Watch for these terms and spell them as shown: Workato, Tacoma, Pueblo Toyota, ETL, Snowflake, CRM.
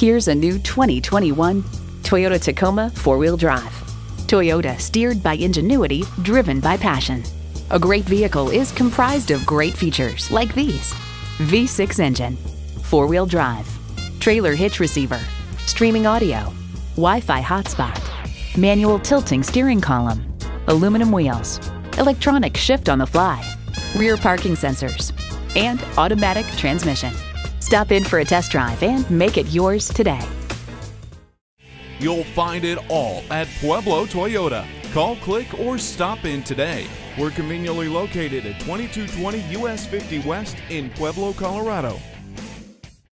Here's a new 2021 Toyota Tacoma 4-wheel drive. Toyota, steered by ingenuity, driven by passion. A great vehicle is comprised of great features like these: V6 engine, 4-wheel drive, trailer hitch receiver, streaming audio, Wi-Fi hotspot, manual tilting steering column, aluminum wheels, electronic shift on the fly, rear parking sensors, and automatic transmission. Stop in for a test drive and make it yours today. You'll find it all at Pueblo Toyota. Call, click, or stop in today. We're conveniently located at 2220 US 50 West in Pueblo, Colorado.